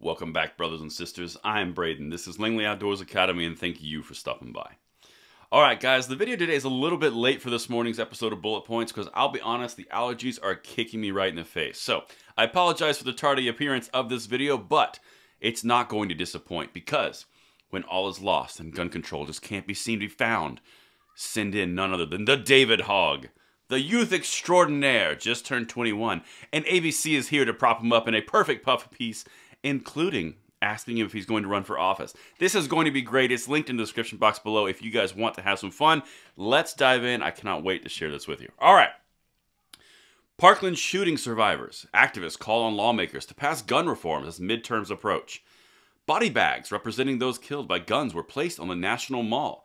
Welcome back, brothers and sisters. I am Braden. This is Langley Outdoors Academy, and thank you for stopping by. All right, guys, the video today is a little bit late for this morning's episode of Bullet Points because I'll be honest, the allergies are kicking me right in the face. So I apologize for the tardy appearance of this video, but it's not going to disappoint because when all is lost and gun control just can't be seen to be found, send in none other than the David Hogg. The youth extraordinaire just turned 21, and ABC is here to prop him up in a perfect puff piece, including asking him if he's going to run for office. This is going to be great. It's linked in the description box below if you guys want to have some fun. Let's dive in. I cannot wait to share this with you. All right. Parkland shooting survivors. Activists call on lawmakers to pass gun reform as midterms approach. Body bags representing those killed by guns were placed on the National Mall.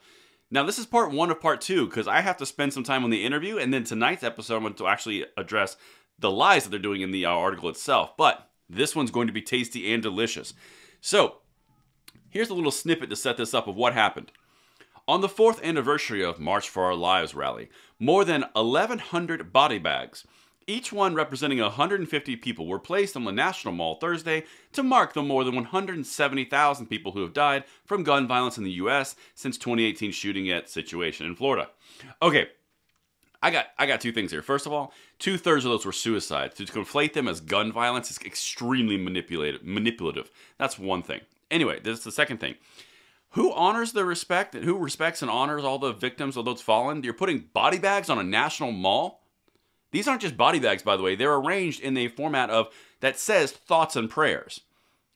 Now, this is part one of part two, because I have to spend some time on the interview, and then tonight's episode I'm going to actually address the lies that they're doing in the article itself, but this one's going to be tasty and delicious. So, here's a little snippet to set this up of what happened. On the 4th anniversary of March for Our Lives rally, more than 1,100 body bags, each one representing 150 people, were placed on the National Mall Thursday to mark the more than 170,000 people who have died from gun violence in the U.S. since 2018 shooting at situation in Florida. Okay, I got two things here. First of all, 2/3 of those were suicides. To conflate them as gun violence is extremely manipulative. That's one thing. Anyway, this is the second thing. Who honors the respect, and who respects and honors all the victims of those fallen? You're putting body bags on a national mall? These aren't just body bags, by the way. They're arranged in a format of that says thoughts and prayers.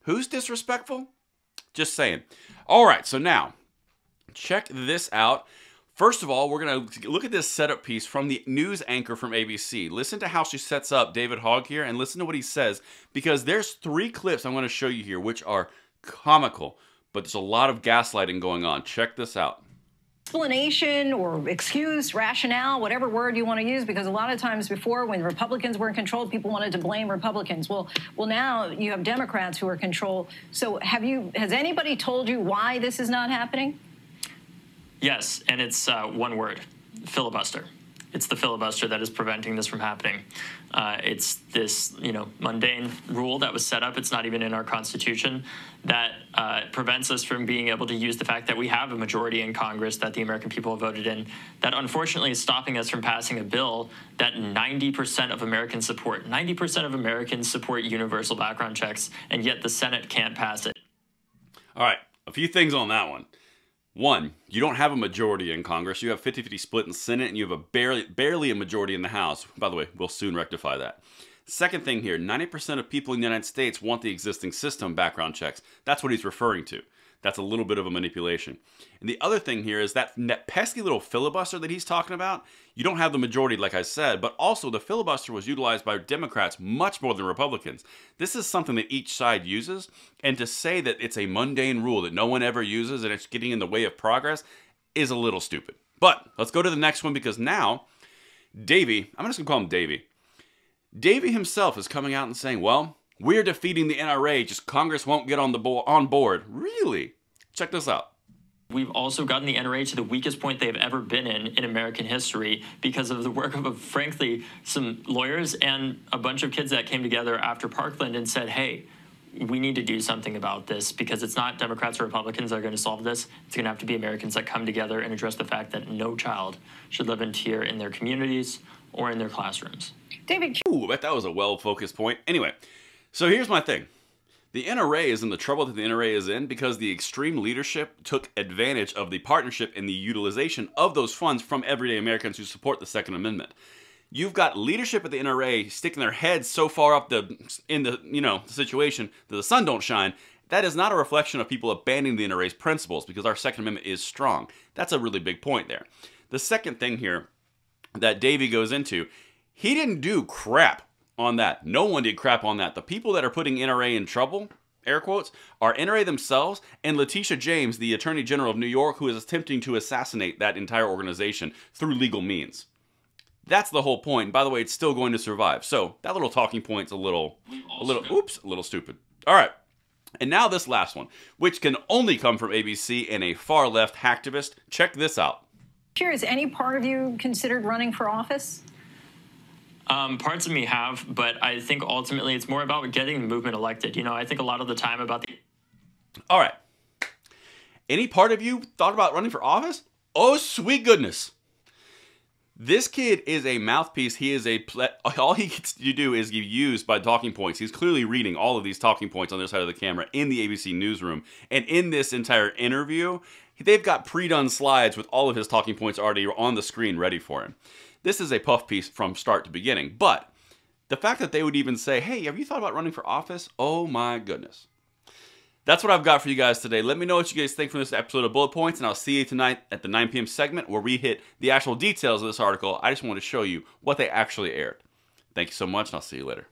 Who's disrespectful? Just saying. All right, so now, check this out. First of all, we're going to look at this setup piece from the news anchor from ABC. Listen to how she sets up David Hogg here and listen to what he says, because there's three clips I'm going to show you here, which are comical, but there's a lot of gaslighting going on. Check this out. Explanation or excuse, rationale, whatever word you want to use, because a lot of times before, when Republicans were in control, people wanted to blame Republicans. Well, now you have Democrats who are in control. So has anybody told you why this is not happening? Yes, and it's one word: filibuster. It's the filibuster that is preventing this from happening. It's this, mundane rule that was set up. It's not even in our Constitution that prevents us from being able to use the fact that we have a majority in Congress that the American people voted in. That unfortunately is stopping us from passing a bill that 90% of Americans support. 90% of Americans support universal background checks, and yet the Senate can't pass it. All right, a few things on that one. One, you don't have a majority in Congress. You have 50-50 split in the Senate, and you have a barely a majority in the House. By the way, we'll soon rectify that. Second thing here, 90% of people in the United States want the existing system background checks. That's what he's referring to. That's a little bit of a manipulation. And the other thing here is that pesky little filibuster that he's talking about, you don't have the majority, like I said, but also the filibuster was utilized by Democrats much more than Republicans. This is something that each side uses, and to say that it's a mundane rule that no one ever uses and it's getting in the way of progress is a little stupid. But let's go to the next one, because now Davey, I'm just going to call him Davey. Davey himself is coming out and saying, well, we're defeating the NRA, just Congress won't get on board. Really? Check this out. We've also gotten the NRA to the weakest point they've ever been in American history because of the work of, frankly, some lawyers and a bunch of kids that came together after Parkland and said, hey, we need to do something about this, because it's not Democrats or Republicans that are going to solve this. It's going to have to be Americans that come together and address the fact that no child should live in fear in their communities or in their classrooms. David. Ooh, I bet that was a well-focused point. Anyway. So here's my thing. The NRA is in the trouble that the NRA is in because the extreme leadership took advantage of the partnership and the utilization of those funds from everyday Americans who support the Second Amendment. You've got leadership at the NRA sticking their heads so far up the situation that the sun don't shine. That is not a reflection of people abandoning the NRA's principles, because our Second Amendment is strong. That's a really big point there. The second thing here that Davey goes into, he didn't do crap on that. No one did crap on that. The people that are putting NRA in trouble, air quotes, are NRA themselves and Letitia James, the Attorney General of New York, who is attempting to assassinate that entire organization through legal means. That's the whole point. By the way, it's still going to survive. So that little talking point's a little stupid. All right. And now this last one, which can only come from ABC and a far-left hacktivist. Check this out. Here, is any part of you considered running for office? Parts of me have, but I think ultimately it's more about getting the movement elected. You know, I think a lot of the time about the... All right. Any part of you thought about running for office? Oh, sweet goodness. This kid is a mouthpiece. He is a... All he gets to do is get used by talking points. He's clearly reading all of these talking points on the other side of the camera in the ABC newsroom. And in this entire interview, they've got pre-done slides with all of his talking points already on the screen ready for him. This is a puff piece from start to beginning. But the fact that they would even say, hey, have you thought about running for office? Oh my goodness. That's what I've got for you guys today. Let me know what you guys think from this episode of Bullet Points, and I'll see you tonight at the 9 p.m. segment where we hit the actual details of this article. I just want to show you what they actually aired. Thank you so much, and I'll see you later.